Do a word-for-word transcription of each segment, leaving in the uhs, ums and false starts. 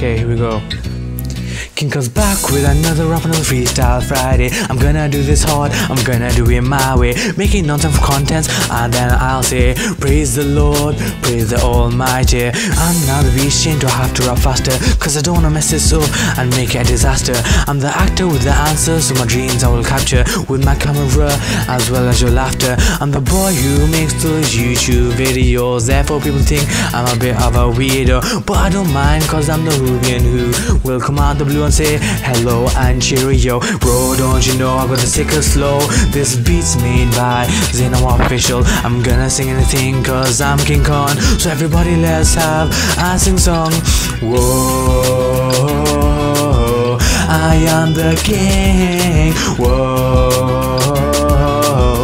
Okay, here we go. King Khan's back with another rap, another freestyle Friday. I'm gonna do this hard, I'm gonna do it my way, making nonsense contents, and then I'll say, praise the Lord, praise the Almighty. I'm not the beast, do I have to rap faster, cause I don't wanna mess this up and make it a disaster. I'm the actor with the answers, so my dreams I will capture, with my camera as well as your laughter. I'm the boy who makes those YouTube videos, therefore people think I'm a bit of a weirdo, but I don't mind cause I'm the Rubian who will come out the blue and say hello and cheerio. Bro, don't you know I got the sickest flow? This beat's made by Zeno official. I'm gonna sing anything cause I'm King Khan, so everybody let's have a sing song. Whoa, I am the king. Whoa,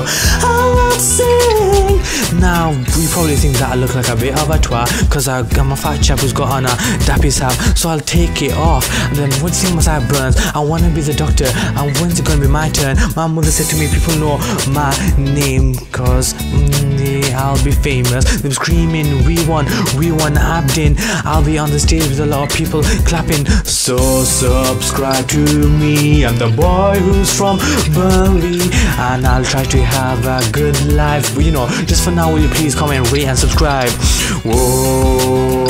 I love sing. Now you probably think that I look like a bit of a twat, cause I got my fat chap who's got on a Dappy's hat, so I'll take it off. And then once you see my side burns, I wanna be the doctor, and when's it gonna be my turn? My mother said to me, people know my name cause mm, I'll be famous. They're screaming, we won, we won Abdin. I'll be on the stage with a lot of people clapping. So subscribe to me, I'm the boy who's from Burnley, and I'll try to have a good life. But you know, just for now, will you please comment, rate and subscribe. Whoa,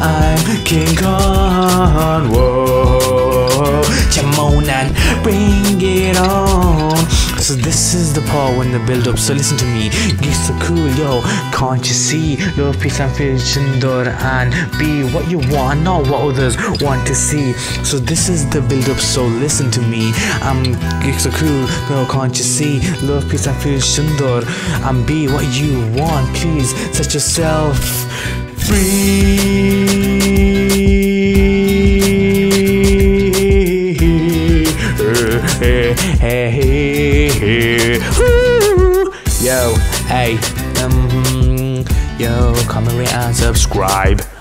I'm King Khan. Whoa, come on and bring it on. So this is the part when the build up, so listen to me. Geeks so cool, yo, can't you see? Yo, peace and feel, and be what you want, not what others want to see. So this is the build up, so listen to me. I'm geeks so cool, yo, can't you see? Love, peace and feel, shundor, and be what you want, please. Set yourself free. Hey, hey, hey. Yo, hey, um, yo, comment, rate and subscribe.